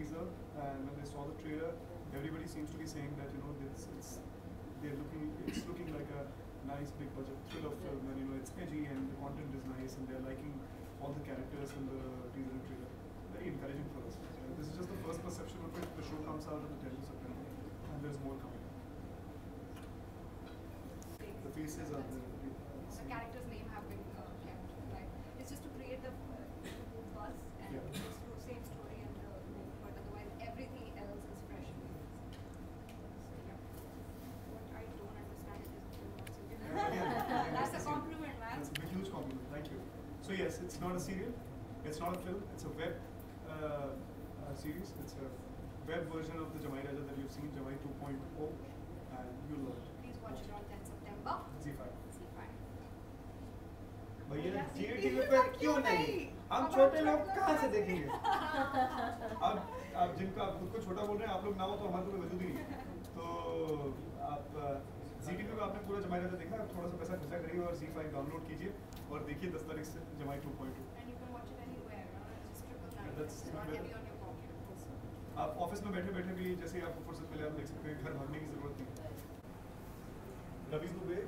teaser, and when they saw the trailer, everybody seems to be saying that, you know, it's looking like a nice big budget thriller film, and, you know, it's edgy and the content is nice, and they're liking all the characters in the teaser and trailer. Very encouraging for us. This is just the first perception of it. The show comes out on the 10th of September, and there's more coming. The faces are there. The character's name have been kept, right? It's just to create the buzz and yeah. The same story and the movie, but otherwise everything else is fresh. So, yeah. What I don't understand is that's a compliment, man. That's a huge compliment. Thank you. So yes, it's not a serial. It's not a film. It's a web series. It's a web version of the Jamai Raja that you've seen, Jamai 2.0, and you'll love it. Please watch it on 10th September. Z5. भैया जीटीवी पर क्यों नहीं? हम छोटे लोग कहाँ से देखेंगे? आप जिनको आप खुद को छोटा बोल रहे हैं, आप लोग ना हो तो हमारे कोई वजूद ही नहीं। तो आप जीटीवी पर आपने पूरा जमाई राजा देखा, थोड़ा सा पैसा खर्चा करिए और Z5 डाउनलोड कीजिए और देखिए 10 तारीख से जमाई 2.2। आप ऑफिस में बैठे बैठे भी जैसे आपको फुर्सत मिले आप देख सकते हैं, घर भागने की जरूरत नहीं। रवि दुबे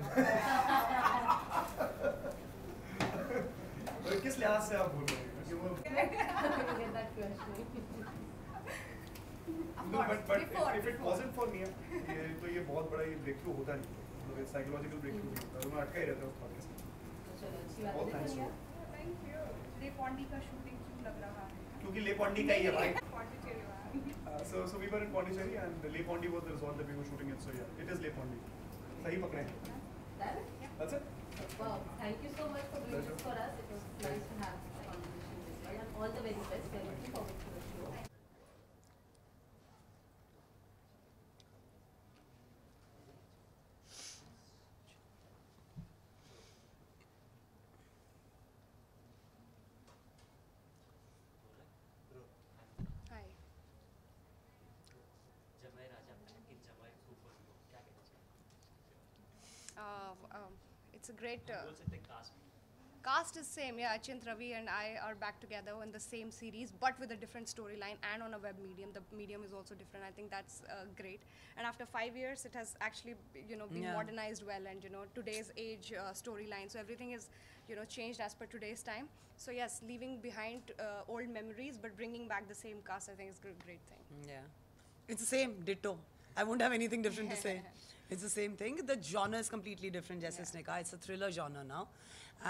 किस लिहाज से आप बोल रहे हैं? No, but if it wasn't for Nia, तो ये बहुत बड़ा ये breakthrough होता नहीं, तो psychological breakthrough होता, तो मैं अटका ही रहता हूँ podcast में। बहुत thanks you. Thank you. ले पौंडी का shooting क्यों लग रहा है? क्योंकि ले पौंडी का ही है भाई। So we were in Pondicherry and ले Pondy was the resort that we were shooting in, so yeah, it is ले पौंडी. सही पकड़े हैं। That's it. Wow, thank you so much for doing this for us. It was nice to have this conversation with you, and all the very best. We are looking forward to the show. It's a great cast is same, yeah. Achint, Ravi and I are back together in the same series, but with a different storyline and on a web medium. The medium is also different. I think that's great. And after 5 years, it has actually, you know, been modernized well, and you know, today's age storyline. So everything is, you know, changed as per today's time. So yes, leaving behind old memories, but bringing back the same cast, I think is a great thing. Yeah, it's the same, ditto. I won't have anything different to say. It's the same thing. The genre is completely different. Jaise usne kaha, it's a thriller genre now,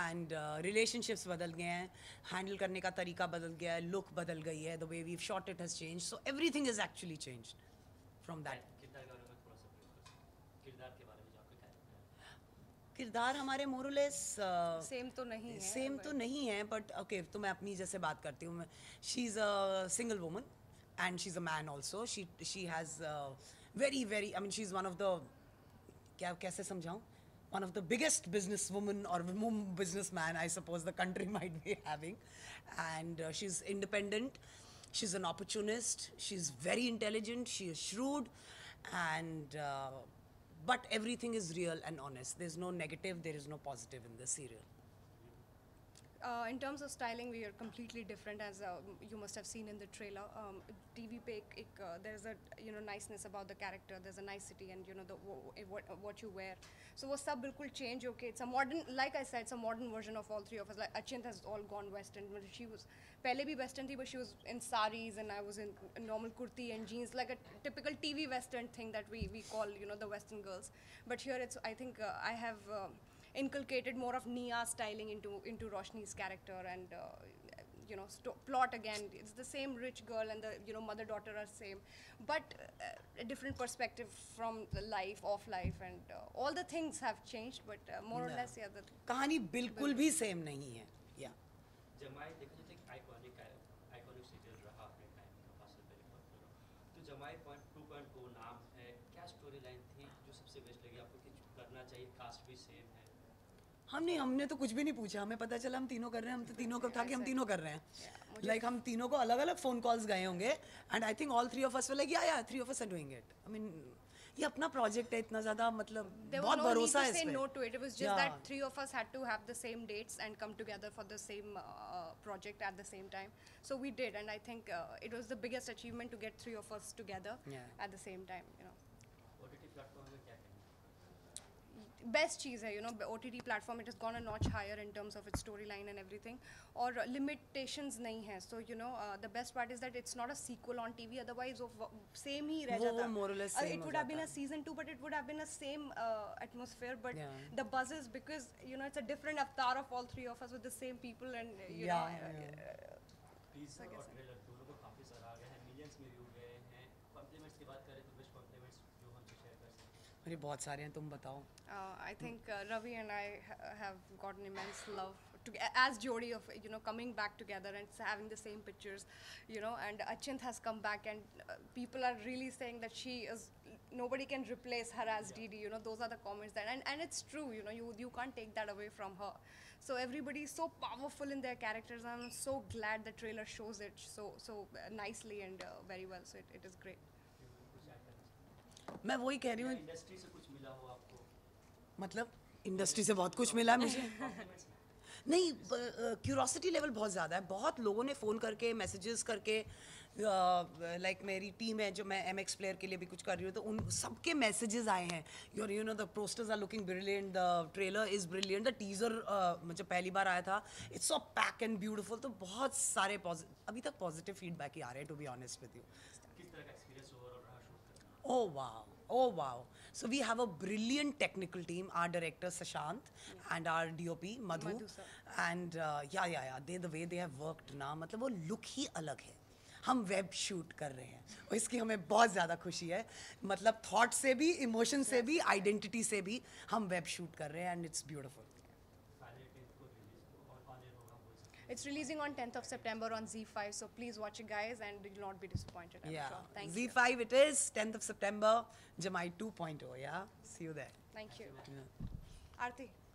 and relationships badal gaye hain, handle karne ka tarika badal gaya hai, look badal gayi hai, the way we've shot it has changed. So everything is actually changed from that. किरदार हमारे मोरलेस same तो नहीं है, but okay, तो मैं अपनी जैसे बात करती हूँ. She is a single woman, and she's a man also. She has very, very. I mean, she's one of the one of the biggest businesswoman or businessman, I suppose, the country might be having. And she's independent, she's an opportunist, she's very intelligent, she is shrewd, and but everything is real and honest. There's no negative, there is no positive in this serial. In terms of styling, we are completely different, as you must have seen in the trailer. TV पे एक there's a, you know, niceness about the character, there's a nicety, and you know the what you wear. So वो सब बिल्कुल change होके, it's a modern, like I said, it's a modern version of all three of us. Like Achint has all gone western. She was पहले भी western थी, but she was in saris and I was in normal kurti and jeans, like a typical TV western thing that we call, you know, the western girls. But here it's, I think I have inculcated more of Nia's styling into Roshni's character, and you know, plot again, it's the same rich girl and the, you know, mother daughter are same, but a different perspective from the life of life, and all the things have changed, but more or less, yeah, the kahani bilkul bhi same nahi hai. Yeah, Jamai dekho jo ek iconic serial raha apne time ka, fasil pe report karo to Jamai 2.0 naam hai, kya storyline thi jo sabse best lagi aapko, kuch karna chahiye, cast bhi same hai. हमने तो कुछ भी नहीं पूछा, हमें पता चला हम तीनों कर रहे हैं, हम तो तीनों को था कि हम तीनों कर रहे हैं, like हम तीनों को अलग-अलग phone calls गए होंगे, and I think all three of us were like yeah, three of us are doing it. I mean, ये अपना प्रोजेक्ट है, इतना ज़्यादा मतलब बहुत भरोसा है इसमें. It was just that three of us had to have the same dates and come together for the same project at the same time. So we did, and I think it was the biggest achievement to get three of us together at the same time. You know. OTT platform में क्या है? Best चीज़ है, you know, OTT platform. It has gone a notch higher in terms of its storyline and everything. और limitations नहीं है, so you know the best part is that it's not a sequel on TV. Otherwise, same ही रह जाता. More or less same. It would have been a season 2, but it would have been a same atmosphere. But the buzz is because you know it's a different avatar of all three of us with the same people and you know. Teaser और trailer दोनों को काफी सारा आ गया है, millions में view गए हैं. Compliments की बात करें तो which compliments जो हमसे share कर सकते हैं? अरे बहुत सारे हैं, तुम बताओ. I think Ravi and I have gotten immense love to, as Jodi of you know coming back together and having the same pictures, you know, and Achint has come back and people are really saying that she is nobody can replace her as Didi. You know, those are the comments that and it's true. You know, you can't take that away from her. So everybody is so powerful in their characters, and I'm so glad the trailer shows it so nicely and very well. So it is great. मैं वही कह रही हूँ. Industry से कुछ मिला हो आपको? मतलब इंडस्ट्री से बहुत कुछ मिला मुझे. नहीं, क्यूरोसिटी लेवल बहुत ज़्यादा है. बहुत लोगों ने फ़ोन करके मैसेजेस करके लाइक मेरी टीम है जो मैं MX प्लेयर के लिए भी कुछ कर रही हूँ, तो उन सबके मैसेजेस आए हैं. Your you know the posters are looking brilliant, the trailer is brilliant, the teaser मतलब पहली बार आया था, it's so pack and beautiful. तो बहुत सारे अभी तक पॉजिटिव फीडबैक ही आ रहे हैं, to be honest with you. किस तरह का एक्सपीरियंस हुआ और रहा शूट करना? Oh wow. Oh wow! So we have a brilliant technical team. Our director Sashant and our DOP Madhu and the way they have worked ना, मतलब वो look ही अलग है. हम web shoot कर रहे हैं और इसकी हमें बहुत ज़्यादा खुशी है. मतलब thought से भी, emotion से भी, identity से भी हम web shoot कर रहे हैं and it's beautiful. It's releasing on 10th of September on Z5, so please watch it, guys, and you'll not be disappointed. I'm sure. Thank you. Z5 it is, 10th of September, Jamai 2.0. Yeah, see you there. Thank you. Aarti.